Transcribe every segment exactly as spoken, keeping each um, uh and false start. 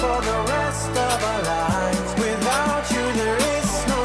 for the rest of our lives. Without you there is no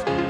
next.